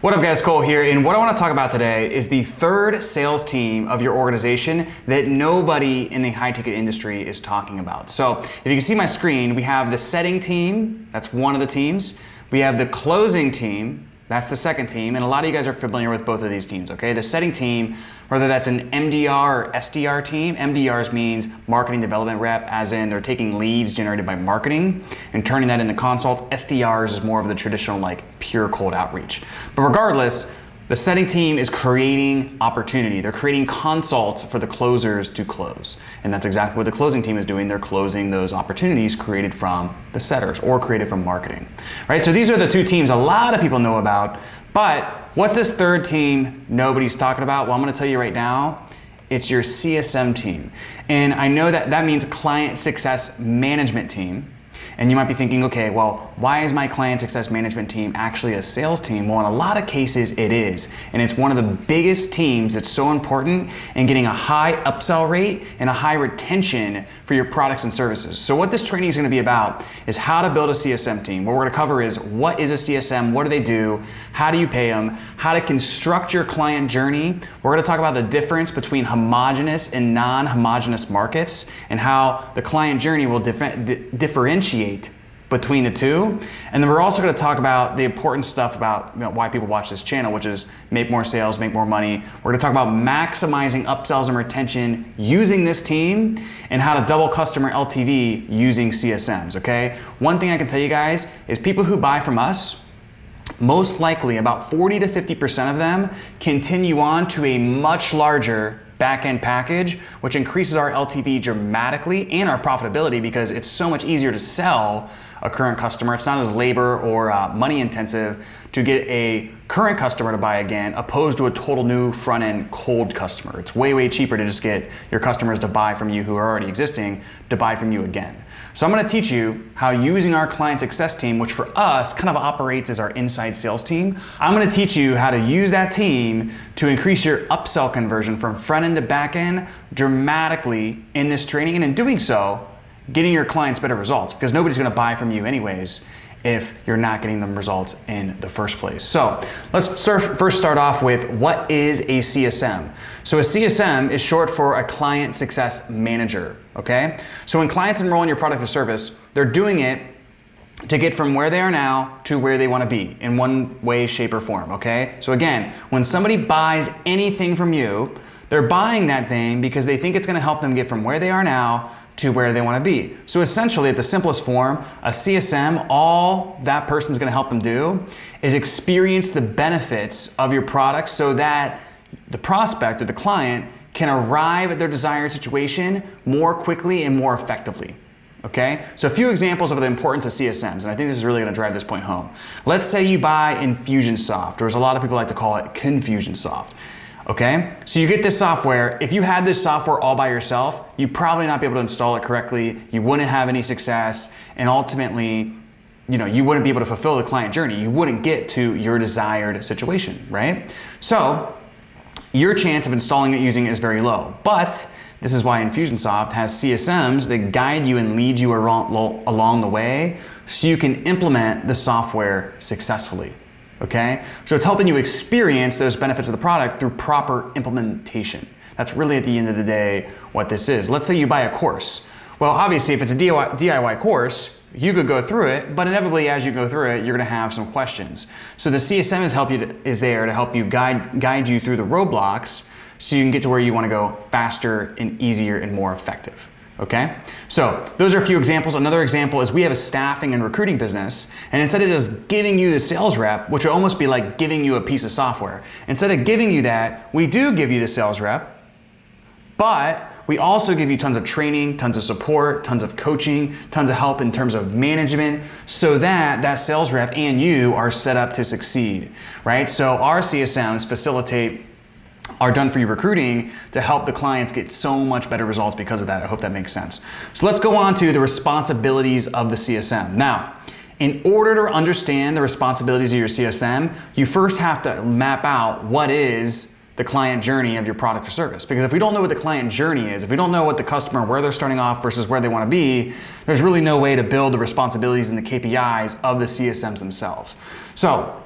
What up guys, Cole here, and what I want to talk about today is the third sales team of your organization that nobody in the high ticket industry is talking about. So if you can see my screen, we have the setting team, that's one of the teams. We have the closing team, that's the second team, and a lot of you guys are familiar with both of these teams, okay? The setting team, whether that's an MDR or SDR team, MDRs means marketing development rep, as in they're taking leads generated by marketing and turning that into consults. SDRs is more of the traditional like pure cold outreach. But regardless, the setting team is creating opportunity. They're creating consults for the closers to close. And that's exactly what the closing team is doing. They're closing those opportunities created from the setters or created from marketing, right? So these are the two teams a lot of people know about, but what's this third team nobody's talking about? Well, I'm gonna tell you right now, it's your CSM team. And I know that that means client success management team. And you might be thinking, okay, well, why is my client success management team actually a sales team? Well, in a lot of cases it is. And it's one of the biggest teams that's so important in getting a high upsell rate and a high retention for your products and services. So what this training is gonna be about is how to build a CSM team. What we're gonna cover is what is a CSM, what do they do, how do you pay them, how to construct your client journey. We're gonna talk about the difference between homogenous and non-homogenous markets and how the client journey will differentiate between the two. And then we're also going to talk about the important stuff about why people watch this channel, which is make more sales, make more money. We're going to talk about maximizing upsells and retention using this team and how to double customer LTV using CSMs, okay? One thing I can tell you guys is people who buy from us, most likely about 40 to 50% of them continue on to a much larger back-end package, which increases our LTV dramatically and our profitability because it's so much easier to sell a current customer. It's not as labor or money intensive to get a current customer to buy again, opposed to a total new front-end cold customer. It's way, way cheaper to just get your customers to buy from you who are already existing to buy from you again. So I'm gonna teach you how using our client success team, which for us kind of operates as our inside sales team, I'm gonna teach you how to use that team to increase your upsell conversion from front end to back end dramatically in this training. And in doing so, getting your clients better results because nobody's gonna buy from you anyways if you're not getting them results in the first place. So let's first start off with what is a CSM. So a CSM is short for a client success manager, okay? So when clients enroll in your product or service, they're doing it to get from where they are now to where they wanna be in one way, shape, or form, okay? So again, when somebody buys anything from you, they're buying that thing because they think it's gonna help them get from where they are now to where they wanna be. So essentially, at the simplest form, a CSM, all that person's gonna help them do is experience the benefits of your product so that the prospect or the client can arrive at their desired situation more quickly and more effectively, okay? So a few examples of the importance of CSMs, and I think this is really gonna drive this point home. Let's say you buy Infusionsoft, or as a lot of people like to call it, Confusionsoft. Okay, so you get this software. If you had this software all by yourself, you'd probably not be able to install it correctly. You wouldn't have any success. And ultimately, you wouldn't be able to fulfill the client journey. You wouldn't get to your desired situation, right? So your chance of installing it using it is very low. But this is why Infusionsoft has CSMs that guide you and lead you along the way so you can implement the software successfully. Okay? So it's helping you experience those benefits of the product through proper implementation. That's really at the end of the day what this is. Let's say you buy a course. Well, obviously if it's a DIY course, you could go through it, but inevitably as you go through it, you're gonna have some questions. So the CSM is there to help guide you through the roadblocks so you can get to where you wanna go faster and easier and more effective. Okay? So those are a few examples. Another example is we have a staffing and recruiting business, and instead of just giving you the sales rep, which would almost be like giving you a piece of software, instead of giving you that, we do give you the sales rep, but we also give you tons of training, tons of support, tons of coaching, tons of help in terms of management so that that sales rep and you are set up to succeed, right? So our CSMs facilitate our done-for-you recruiting to help the clients get so much better results because of that. I hope that makes sense. So let's go on to the responsibilities of the CSM. Now, in order to understand the responsibilities of your CSM, you first have to map out what is the client journey of your product or service. Because if we don't know what the client journey is, if we don't know what the customer, where they're starting off versus where they wanna be, there's really no way to build the responsibilities and the KPIs of the CSMs themselves. So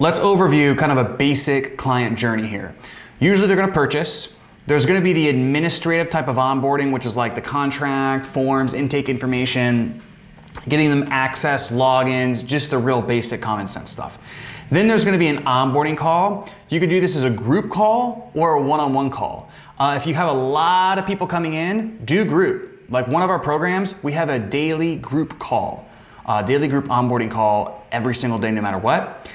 let's overview kind of a basic client journey here. Usually they're gonna purchase. There's gonna be the administrative type of onboarding, which is like the contract, forms, intake information, getting them access, logins, just the real basic common sense stuff. Then there's gonna be an onboarding call. You could do this as a group call or a one-on-one call. If you have a lot of people coming in, do group. Like one of our programs, we have a daily group call, daily group onboarding call every single day, no matter what.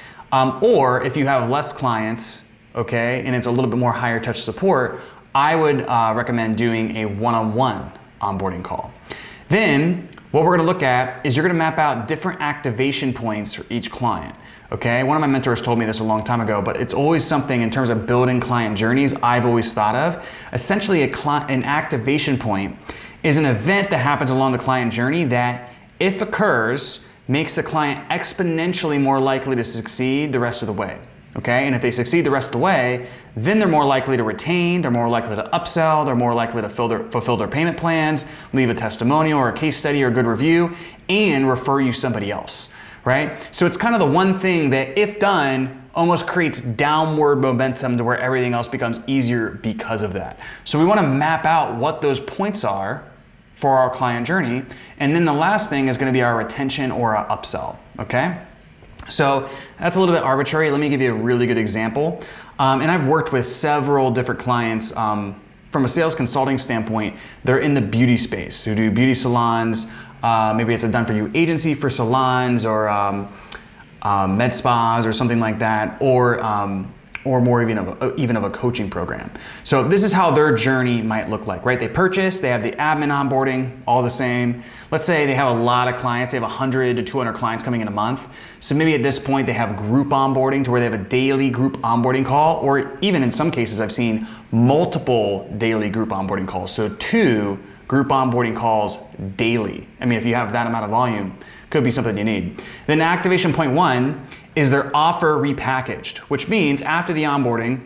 Or if you have less clients, okay, and it's a little bit more higher touch support, I would recommend doing a one-on-one onboarding call. Then, what we're gonna look at is you're gonna map out different activation points for each client, okay? One of my mentors told me this a long time ago, but it's always something in terms of building client journeys I've always thought of. Essentially, an activation point is an event that happens along the client journey that, if occurs, makes the client exponentially more likely to succeed the rest of the way, okay? And if they succeed the rest of the way, then they're more likely to retain, they're more likely to upsell, they're more likely to fulfill their payment plans, leave a testimonial or a case study or a good review, and refer you somebody else, right? So it's kind of the one thing that, if done, almost creates downward momentum to where everything else becomes easier because of that. So we want to map out what those points are for our client journey. And then the last thing is going to be our retention or our upsell, okay? So that's a little bit arbitrary. Let me give you a really good example. And I've worked with several different clients. From a sales consulting standpoint, they're in the beauty space, who do beauty salons. Maybe it's a done-for-you agency for salons, or med spas or something like that, or more even of a coaching program. So this is how their journey might look like, right? They purchase, they have the admin onboarding, all the same. Let's say they have a lot of clients, they have 100 to 200 clients coming in a month. So maybe at this point they have group onboarding to where they have a daily group onboarding call, or even in some cases I've seen multiple daily group onboarding calls. So 2 group onboarding calls daily. I mean, if you have that amount of volume, could be something you need. Then activation point 1 is their offer repackaged, which means after the onboarding,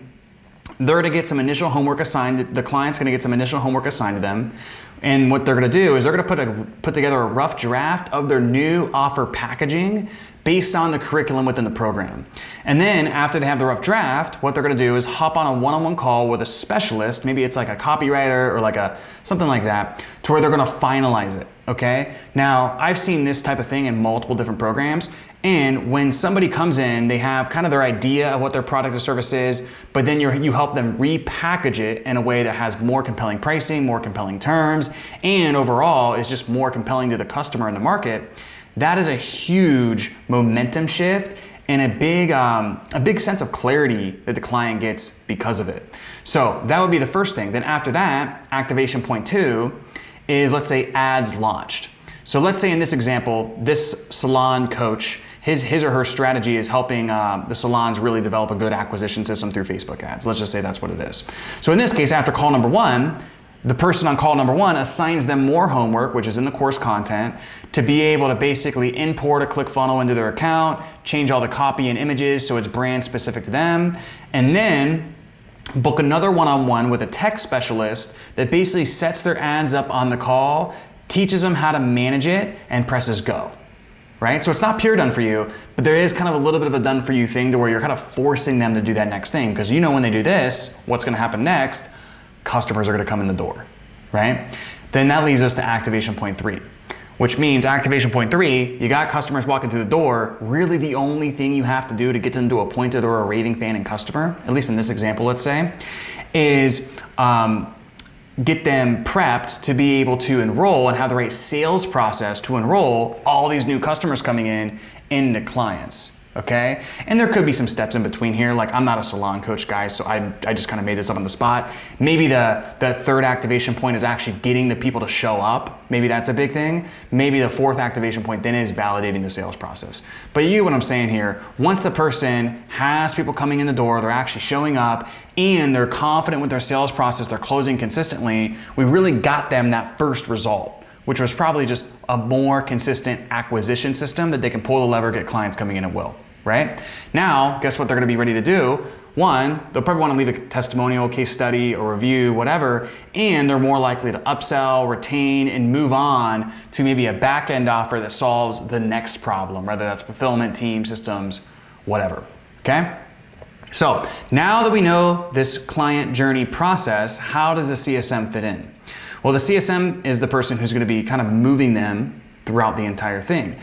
they're gonna get some initial homework assigned, the client's gonna get some initial homework assigned to them, and what they're gonna do is they're gonna put together a rough draft of their new offer packaging based on the curriculum within the program. And then after they have the rough draft, what they're gonna do is hop on a one-on-one call with a specialist, maybe it's like a copywriter or like something like that, to where they're gonna finalize it, okay? Now, I've seen this type of thing in multiple different programs, and when somebody comes in, they have kind of their idea of what their product or service is, but then you help them repackage it in a way that has more compelling pricing, more compelling terms, and overall is just more compelling to the customer in the market. That is a huge momentum shift and a big sense of clarity that the client gets because of it. So that would be the first thing. Then after that, activation point 2 is, let's say, ads launched. So let's say in this example, this salon coach, his or her strategy is helping the salons really develop a good acquisition system through Facebook ads. Let's just say that's what it is. So in this case, after call number 1, the person on call number 1 assigns them more homework, which is in the course content, to be able to basically import a ClickFunnels into their account, change all the copy and images so it's brand specific to them, and then book another one-on-one with a tech specialist that basically sets their ads up on the call, teaches them how to manage it, and presses go. Right? So it's not pure done for you, but there is kind of a little bit of a done for you thing to where you're kind of forcing them to do that next thing, because you know when they do this, what's going to happen next. Customers are gonna come in the door, right? Then that leads us to activation point 3, which means activation point 3, you got customers walking through the door. Really the only thing you have to do to get them to a pointed or a raving fan and customer, at least in this example, let's say, is get them prepped to be able to enroll and have the right sales process to enroll all these new customers coming in into clients. Okay? And there could be some steps in between here. Like, I'm not a salon coach guy, so I just kind of made this up on the spot. Maybe the third activation point is actually getting the people to show up. Maybe that's a big thing. Maybe the fourth activation point then is validating the sales process. But you get what I'm saying here. Once the person has people coming in the door, they're actually showing up, and they're confident with their sales process, they're closing consistently, we really got them that first result, which was probably just a more consistent acquisition system that they can pull the lever, get clients coming in at will. Right? Now, guess what they're gonna be ready to do? One, they'll probably wanna leave a testimonial, case study, or review, whatever, and they're more likely to upsell, retain, and move on to maybe a back-end offer that solves the next problem, whether that's fulfillment, team, systems, whatever. Okay? So now that we know this client journey process, how does the CSM fit in? Well, the CSM is the person who's going to be kind of moving them throughout the entire thing.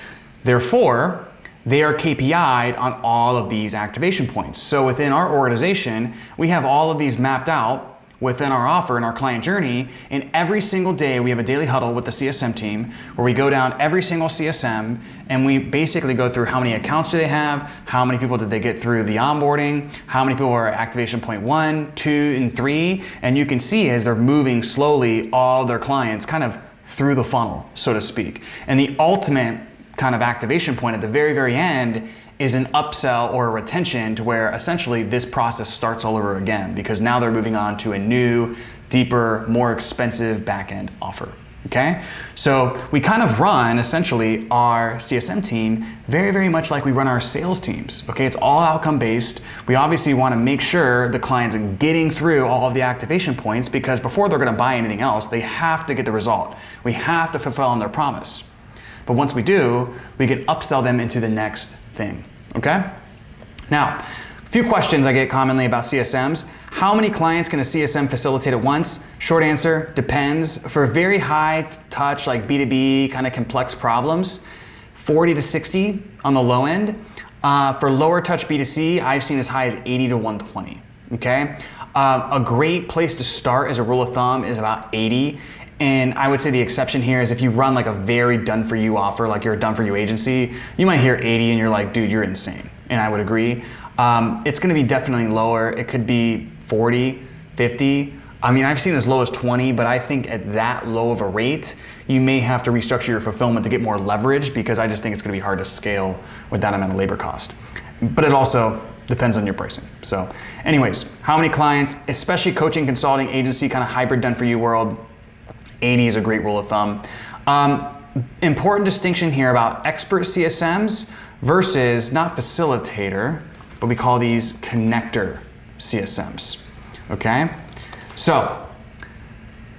Therefore, they are KPI'd on all of these activation points. So within our organization, we have all of these mapped out within our offer and our client journey. And every single day we have a daily huddle with the CSM team where we go down every single CSM and we basically go through how many accounts do they have, how many people did they get through the onboarding, how many people are at activation point 1, 2, and 3. And you can see as they're moving slowly all their clients kind of through the funnel, so to speak. And the ultimate kind of activation point at the very, very end is an upsell or a retention to where essentially this process starts all over again because now they're moving on to a new, deeper, more expensive back-end offer, okay? So we kind of run essentially our CSM team very, very much like we run our sales teams, okay? It's all outcome-based. We obviously wanna make sure the clients are getting through all of the activation points because before they're gonna buy anything else, they have to get the result. We have to fulfill on their promise. But once we do, we can upsell them into the next thing, okay? Now, a few questions I get commonly about CSMs. How many clients can a CSM facilitate at once? Short answer, depends. For very high touch, like B2B kind of complex problems, 40 to 60 on the low end. For lower touch B2C, I've seen as high as 80 to 120, okay? A great place to start as a rule of thumb is about 80. And I would say the exception here is if you run like a very done-for-you offer, like you're a done-for-you agency, you might hear 80 and you're like, dude, you're insane. And I would agree. It's gonna be definitely lower. It could be 40, 50. I mean, I've seen as low as 20, but I think at that low of a rate, you may have to restructure your fulfillment to get more leverage because I just think it's gonna be hard to scale with that amount of labor cost. But it also depends on your pricing. So anyways, how many clients, especially coaching, consulting, agency, kind of hybrid done-for-you world, 80 is a great rule of thumb. Important distinction here about expert CSMs versus not facilitator, but we call these connector CSMs, okay? So,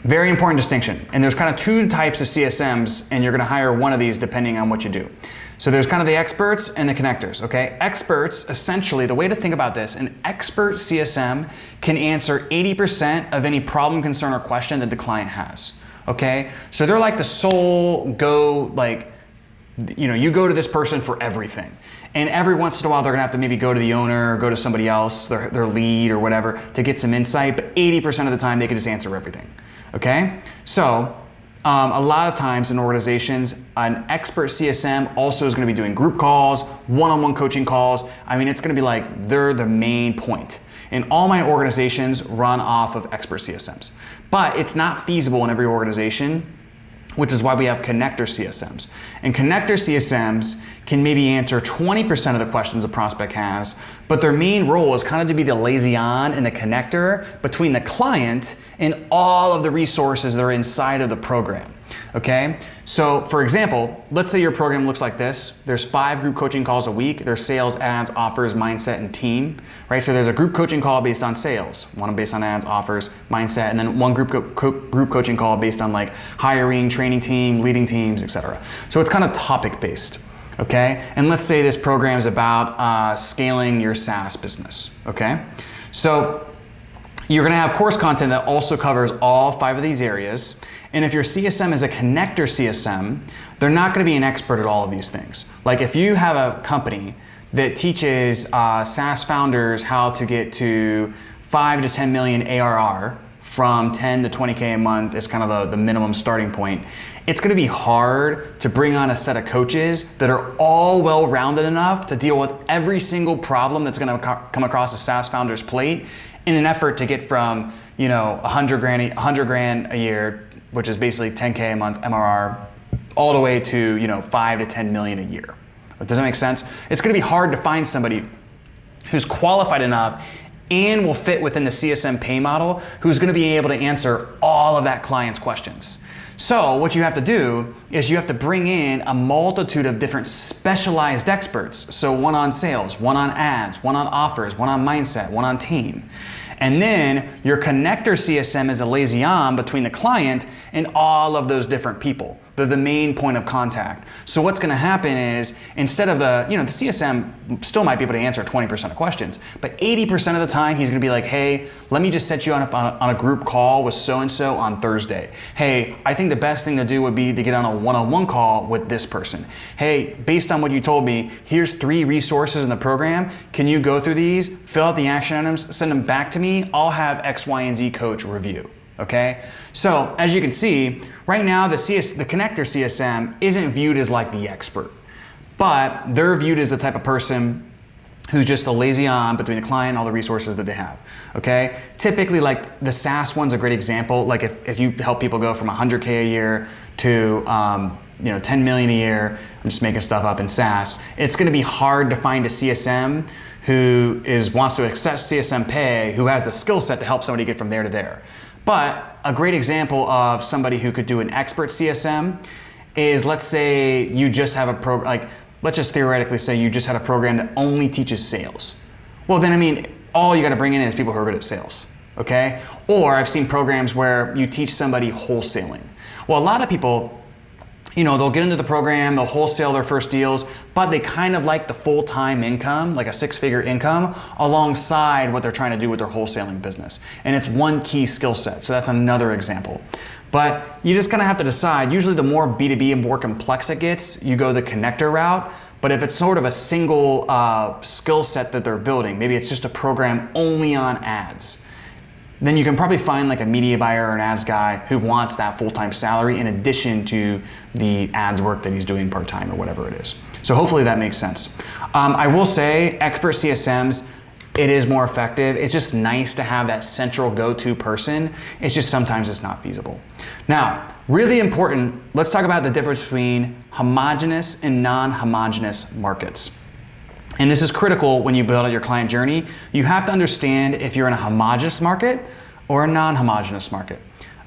very important distinction. And there's kind of two types of CSMs and you're gonna hire one of these depending on what you do. So there's kind of the experts and the connectors, okay? Experts, essentially, the way to think about this, an expert CSM can answer 80% of any problem, concern, or question that the client has. Okay, so they're like the sole go, like, you know, you go to this person for everything. And every once in a while, they're gonna have to maybe go to the owner or go to somebody else, their lead or whatever, to get some insight, but 80% of the time, they can just answer everything, okay? So a lot of times in organizations, an expert CSM also is gonna be doing group calls, one-on-one coaching calls. I mean, it's gonna be like, they're the main point. And all my organizations run off of expert CSMs. But it's not feasible in every organization, which is why we have connector CSMs. And connector CSMs can maybe answer 20% of the questions a prospect has, but their main role is kind of to be the liaison and the connector between the client and all of the resources that are inside of the program. Okay, so for example, let's say your program looks like this. There's 5 group coaching calls a week. There's sales, ads, offers, mindset, and team, right? So there's a group coaching call based on sales, one based on ads, offers, mindset, and then one group coaching call based on like hiring, training team, leading teams, etc. So it's kind of topic based, okay? And let's say this program is about scaling your SaaS business, okay? So you're gonna have course content that also covers all 5 of these areas. And if your CSM is a connector CSM, they're not gonna be an expert at all of these things. Like if you have a company that teaches SaaS founders how to get to 5 to 10 million ARR from 10 to 20K a month is kind of the minimum starting point, it's gonna be hard to bring on a set of coaches that are all well-rounded enough to deal with every single problem that's gonna come across a SaaS founder's plate in an effort to get from, you know, 100 grand a year, which is basically 10K a month MRR, all the way to, you know, 5 to 10 million a year. Does that make sense? It's gonna be hard to find somebody who's qualified enough and will fit within the CSM pay model who's gonna be able to answer all of that client's questions. So what you have to do is you have to bring in a multitude of different specialized experts. So one on sales, one on ads, one on offers, one on mindset, one on team. And then your connector CSM is a liaison between the client and all of those different people. They're the main point of contact. So what's going to happen is, instead of the, the CSM still might be able to answer 20% of questions, but 80% of the time he's going to be like, hey, let me just set you up on a group call with so-and-so on Thursday. Hey, I think the best thing to do would be to get on a one-on-one call with this person. Hey, based on what you told me, here's 3 resources in the program. Can you go through these, fill out the action items, send them back to me. I'll have X, Y, and Z coach review. Okay, so as you can see, right now the connector CSM isn't viewed as like the expert, but they're viewed as the type of person who's just a liaison between the client and all the resources that they have, okay? Typically, like the SaaS one's a great example. Like if you help people go from 100K a year to 10 million a year, I'm just making stuff up in SaaS, it's gonna be hard to find a CSM who wants to accept CSM pay, who has the skill set to help somebody get from there to there. But a great example of somebody who could do an expert CSM is, let's say you just have a program, like let's just theoretically say you just had a program that only teaches sales. Well then, I mean, all you gotta bring in is people who are good at sales, okay? Or I've seen programs where you teach somebody wholesaling. Well, a lot of people, they'll get into the program, they'll wholesale their first deals, but they kind of like the full-time income, like a 6-figure income, alongside what they're trying to do with their wholesaling business. And it's one key skill set, so that's another example. But you just kind of have to decide. Usually the more B2B and more complex it gets, you go the connector route. But if it's sort of a single skill set that they're building, maybe it's just a program only on ads, then you can probably find like a media buyer or an ads guy who wants that full-time salary in addition to the ads work that he's doing part-time or whatever it is. So hopefully that makes sense. I will say expert CSMs, it is more effective. It's just nice to have that central go-to person. It's just sometimes it's not feasible. Now, really important, let's talk about the difference between homogeneous and non-homogeneous markets. And this is critical when you build out your client journey. You have to understand if you're in a homogeneous market or a non-homogeneous market,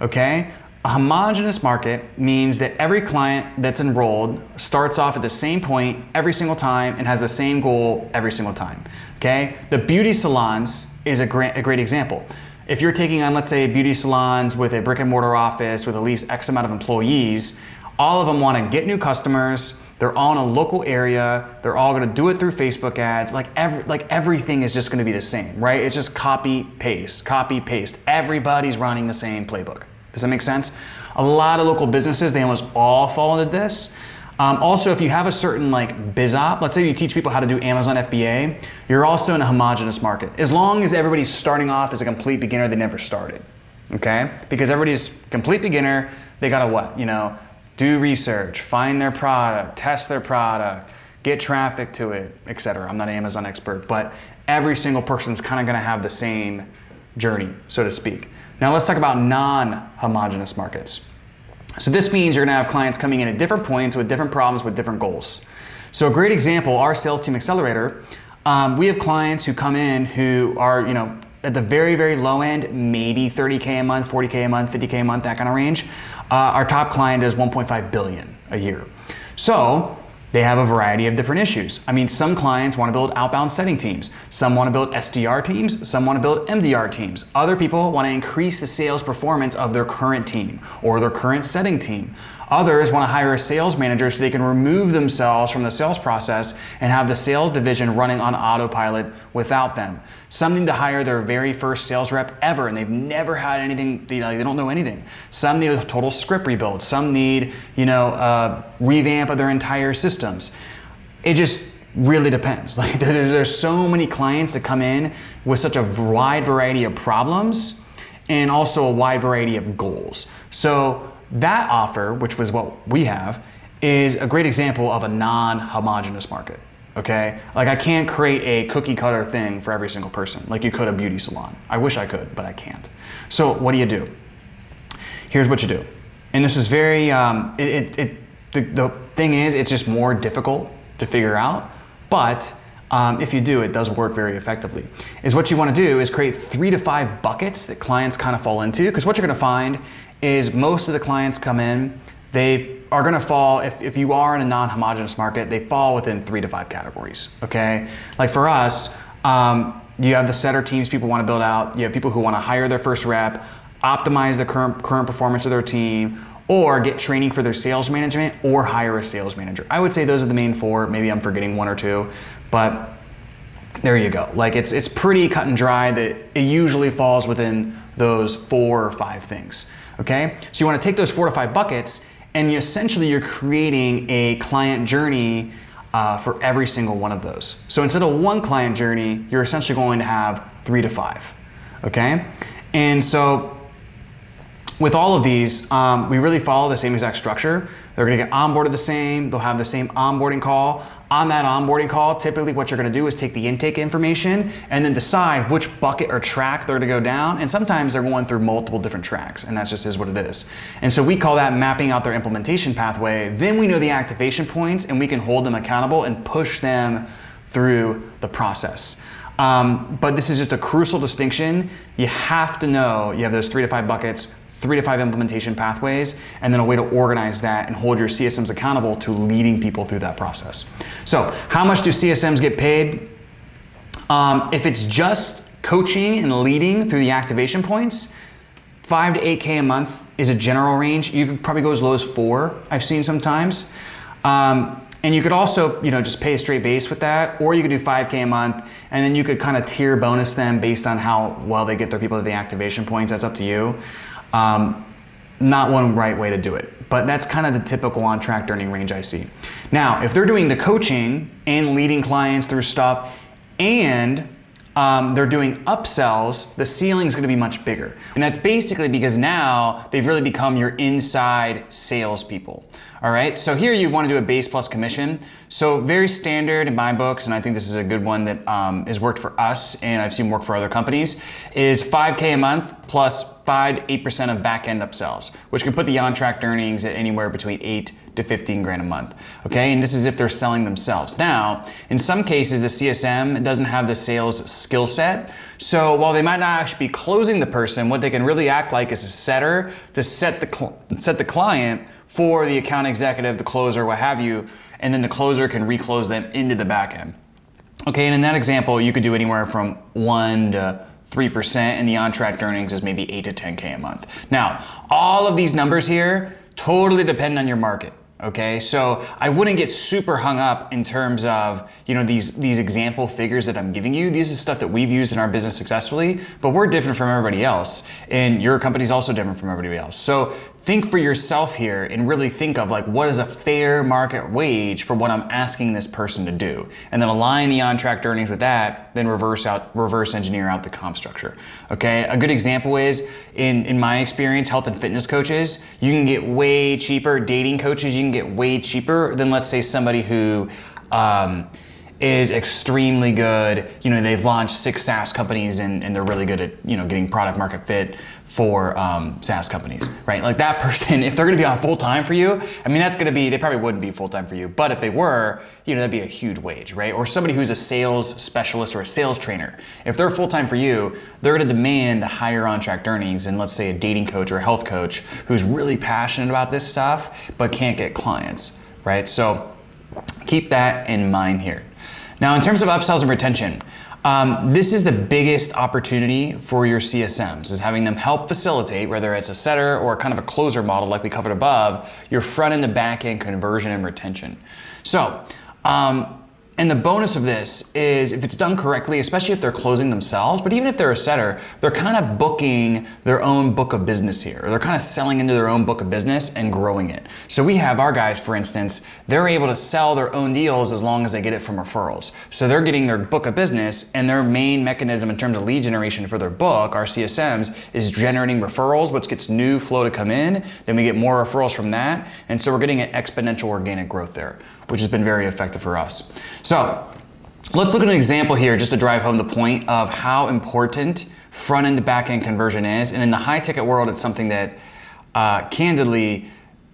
okay? A homogeneous market means that every client that's enrolled starts off at the same point every single time and has the same goal every single time, okay? The beauty salons is a great example. If you're taking on, let's say, beauty salons with a brick and mortar office with at least X amount of employees, all of them want to get new customers. They're all in a local area. They're all gonna do it through Facebook ads. Everything is just gonna be the same, right? It's just copy, paste, copy, paste. Everybody's running the same playbook. Does that make sense? A lot of local businesses, they almost all fall into this. Also, if you have a certain biz op, let's say you teach people how to do Amazon FBA, you're also in a homogeneous market. As long as everybody's starting off as a complete beginner, they never started, okay? Because everybody's complete beginner, they gotta what, do research, find their product, test their product, get traffic to it, etc. I'm not an Amazon expert, but every single person's kind of going to have the same journey, so to speak. Now let's talk about non-homogeneous markets. So this means you're going to have clients coming in at different points with different problems with different goals. So a great example, our sales team accelerator, we have clients who come in who are, at the very, very low end, maybe 30K a month, 40K a month, 50K a month, that kind of range. Our top client does 1.5 billion a year. So they have a variety of different issues. I mean, some clients want to build outbound setting teams. Some want to build SDR teams. Some want to build MDR teams. Other people want to increase the sales performance of their current team or their current setting team. Others want to hire a sales manager so they can remove themselves from the sales process and have the sales division running on autopilot without them. Some need to hire their very first sales rep ever and they've never had anything, they don't know anything. Some need a total script rebuild. Some need, a revamp of their entire systems. It just really depends. There's so many clients that come in with such a wide variety of problems and also a wide variety of goals. So that offer, which was what we have, is a great example of a non-homogeneous market, okay? I can't create a cookie cutter thing for every single person, like you could a beauty salon. I wish I could, but I can't. So what do? Here's what you do. And this is very, the thing is, it's just more difficult to figure out, but if you do, it does work very effectively. Is what you wanna do is create 3 to 5 buckets that clients kind of fall into, because what you're gonna find is most of the clients come in, they are gonna fall, if you are in a non-homogeneous market, they fall within 3 to 5 categories, okay? Like for us, you have the setter teams people wanna build out, you have people who wanna hire their first rep, optimize the current performance of their team, or get training for their sales management, or hire a sales manager. I would say those are the main four. Maybe I'm forgetting one or two, but there you go. Like it's pretty cut and dry that it usually falls within those 4 or 5 things, okay? So you wanna take those 4 to 5 buckets, and essentially you're creating a client journey for every single one of those. So instead of one client journey, you're essentially going to have 3 to 5, okay? And so with all of these, we really follow the same exact structure. They're gonna get onboarded the same, they'll have the same onboarding call. On that onboarding call, typically what you're gonna do is take the intake information and then decide which bucket or track they're gonna go down, and sometimes they're going through multiple different tracks, and that just is what it is. And so we call that mapping out their implementation pathway. Then we know the activation points, and we can hold them accountable and push them through the process. But this is just a crucial distinction. You have to know you have those 3 to 5 buckets, 3 to 5 implementation pathways, and then a way to organize that and hold your CSMs accountable to leading people through that process. So how much do CSMs get paid? If it's just coaching and leading through the activation points, 5 to 8K a month is a general range. You could probably go as low as 4, I've seen sometimes. And you could also, you know, just pay a straight base with that, or you could do 5K a month, and then you could kind of tier bonus them based on how well they get their people to the activation points. That's up to you. Not one right way to do it, but that's kind of the typical on-track earning range I see. Now, if they're doing the coaching and leading clients through stuff, and they're doing upsells, the ceiling's gonna be much bigger. And that's basically because now they've really become your inside salespeople. All right, so here you wanna do a base plus commission. So very standard in my books, and I think this is a good one that has worked for us, and I've seen work for other companies, is 5K a month plus 5 to 8% of back-end upsells, which can put the on-track earnings at anywhere between 8 to 15 grand a month, okay? And this is if they're selling themselves. Now, in some cases, the CSM doesn't have the sales skill set, so while they might not actually be closing the person, what they can really act like is a setter to set the client for the account executive, the closer, what have you, and then the closer can reclose them into the back end. Okay, and in that example, you could do anywhere from 1 to 3%, and the on-track earnings is maybe 8 to 10K a month. Now, all of these numbers here totally depend on your market, okay? So I wouldn't get super hung up in terms of, you know, these example figures that I'm giving you. These is stuff that we've used in our business successfully, but we're different from everybody else, and your company's also different from everybody else. So think for yourself here and really think of like, what is a fair market wage for what I'm asking this person to do? And then align the on-track earnings with that, then reverse engineer out the comp structure, okay? A good example is, in my experience, health and fitness coaches, you can get way cheaper. Dating coaches, you can get way cheaper than, let's say, somebody who is extremely good. You know, they've launched 6 SaaS companies, and they're really good at, you know, getting product market fit for SaaS companies, right? Like that person, if they're gonna be on full time for you, I mean, that's gonna be, they probably wouldn't be full time for you, but if they were, you know, that'd be a huge wage, right? Or somebody who's a sales specialist or a sales trainer. If they're full time for you, they're gonna demand higher on-track earnings than, let's say, a dating coach or a health coach who's really passionate about this stuff, but can't get clients, right? So keep that in mind here. Now, in terms of upsells and retention, this is the biggest opportunity for your CSMs, is having them help facilitate, whether it's a setter or kind of a closer model like we covered above, your front end to back end conversion and retention. So, and the bonus of this is, if it's done correctly, especially if they're closing themselves, but even if they're a setter, they're kind of booking their own book of business here. They're kind of selling into their own book of business and growing it. So we have our guys, for instance, they're able to sell their own deals as long as they get it from referrals. So they're getting their book of business, and their main mechanism in terms of lead generation for their book, our CSMs, is generating referrals, which gets new flow to come in. Then we get more referrals from that. And so we're getting an exponential organic growth there, which has been very effective for us. So let's look at an example here just to drive home the point of how important front end to back end conversion is. And in the high ticket world, it's something that candidly,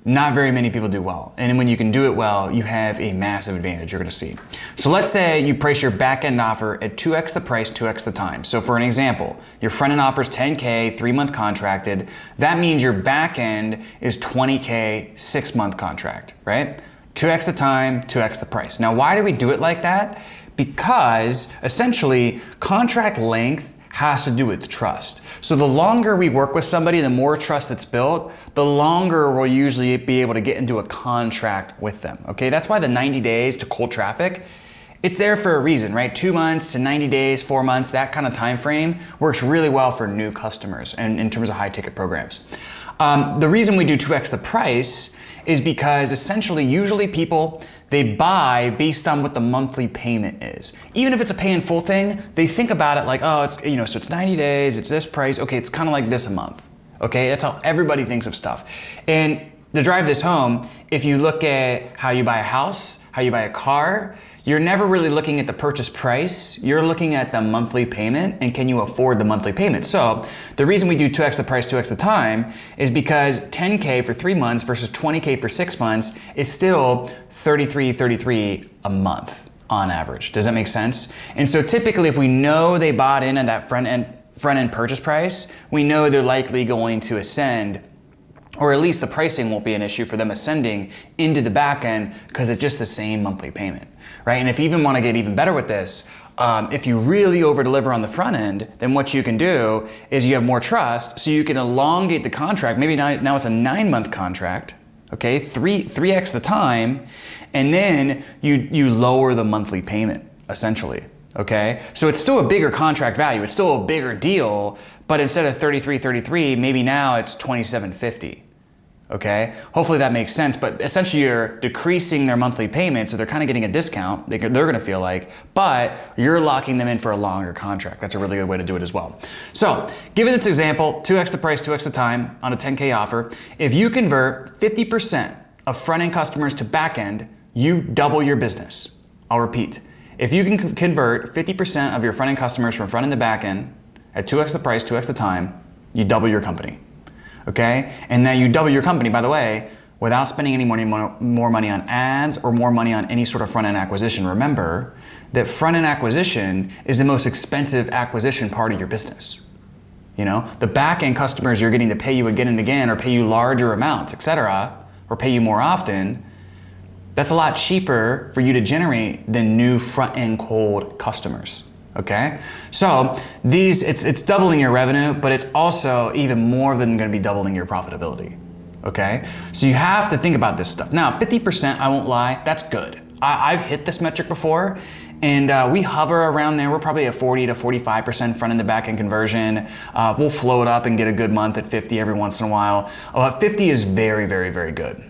not very many people do well. And when you can do it well, you have a massive advantage you're gonna see. So let's say you price your back end offer at 2x the price, 2x the time. So for an example, your front end offer is 10K, 3-month contracted. That means your back end is 20K, 6-month contract, right? 2x the time, 2x the price. Now, why do we do it like that? Because essentially, contract length has to do with trust. So the longer we work with somebody, the more trust that's built, the longer we'll usually be able to get into a contract with them, okay? That's why the 90 days to cold traffic, it's there for a reason, right? 2 months to 90 days, 4 months, that kind of time frame works really well for new customers and in terms of high ticket programs. The reason we do 2x the price is because essentially usually people, they buy based on what the monthly payment is. Even if it's a pay in full thing, they think about it like, oh, it's, you know, so it's 90 days, it's this price, okay, it's kind of like this a month, okay? That's how everybody thinks of stuff. And to drive this home, if you look at how you buy a house, how you buy a car, you're never really looking at the purchase price, you're looking at the monthly payment and can you afford the monthly payment. So the reason we do 2x the price, 2x the time is because 10K for 3 months versus 20K for 6 months is still $33.33 a month on average. Does that make sense? And so typically if we know they bought in at that front end purchase price, we know they're likely going to ascend, or at least the pricing won't be an issue for them ascending into the back end because it's just the same monthly payment, right? And if you even want to get even better with this, if you really over deliver on the front end, then what you can do is you have more trust, so you can elongate the contract. Maybe now it's a 9-month contract, okay? 3x the time, and then you lower the monthly payment essentially, okay? So it's still a bigger contract value, it's still a bigger deal, but instead of $33.33, maybe now it's $27.50. Okay, hopefully that makes sense, but essentially you're decreasing their monthly payment, so they're kind of getting a discount, they're gonna feel like, but you're locking them in for a longer contract. That's a really good way to do it as well. So, given this example, 2x the price, 2x the time on a 10K offer, if you convert 50% of front-end customers to back-end, you double your business. I'll repeat, if you can convert 50% of your front-end customers from front-end to back-end at 2x the price, 2x the time, you double your company. Okay, and then you double your company, by the way, without spending any more money on ads or more money on any sort of front-end acquisition. Remember that front-end acquisition is the most expensive acquisition part of your business. You know, the back-end customers you're getting to pay you again and again, or pay you larger amounts, etc., or pay you more often. That's a lot cheaper for you to generate than new front-end cold customers. Okay, so these, it's doubling your revenue, but it's also even more than gonna be doubling your profitability, okay? So you have to think about this stuff. Now, 50%, I won't lie, that's good. I've hit this metric before, and we hover around there. We're probably at 40 to 45% front end to back end conversion. We'll float up and get a good month at 50 every once in a while. 50 is very, very, very good.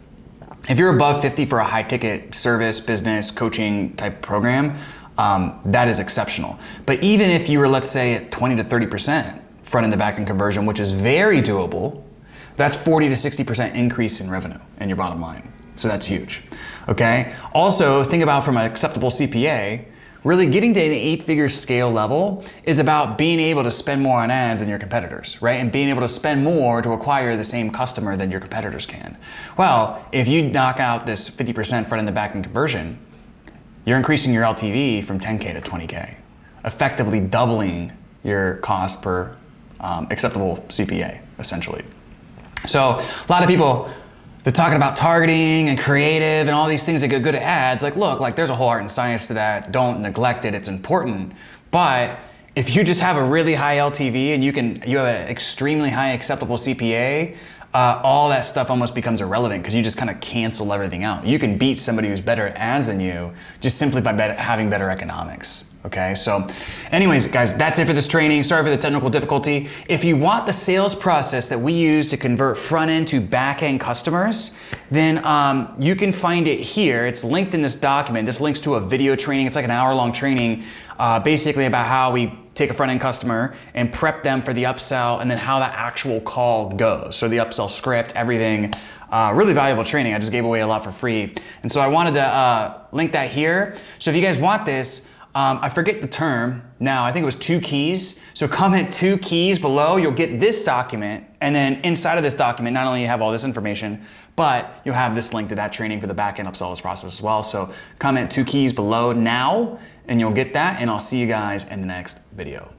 If you're above 50 for a high ticket service, business, coaching type program, that is exceptional. But even if you were, let's say, at 20 to 30% front end to back end conversion, which is very doable, that's 40 to 60% increase in revenue and your bottom line. So that's huge, okay? Also, think about from an acceptable CPA, really getting to an 8-figure scale level is about being able to spend more on ads than your competitors, right? And being able to spend more to acquire the same customer than your competitors can. Well, if you knock out this 50% front end to back end conversion, you're increasing your LTV from 10K to 20K, effectively doubling your cost per acceptable CPA, essentially. So a lot of people, they're talking about targeting and creative and all these things that get good at ads. Like, look, like there's a whole art and science to that. Don't neglect it, it's important. But if you just have a really high LTV and you have an extremely high acceptable CPA, all that stuff almost becomes irrelevant because you just kind of cancel everything out. You can beat somebody who's better at ads than you just simply by having better economics, okay? So anyways, guys, that's it for this training. Sorry for the technical difficulty. If you want the sales process that we use to convert front-end to back-end customers, then you can find it here. It's linked in this document. This links to a video training. It's like an hour-long training basically about how we take a front-end customer and prep them for the upsell and then how the actual call goes. So the upsell script, everything, really valuable training. I just gave away a lot for free. And so I wanted to link that here. So if you guys want this, I forget the term now, I think it was 2 keys. So comment 2 keys below, you'll get this document, and then inside of this document, not only you have all this information, but you'll have this link to that training for the back-end upsell process as well. So comment 2 keys below now, and you'll get that, and I'll see you guys in the next video.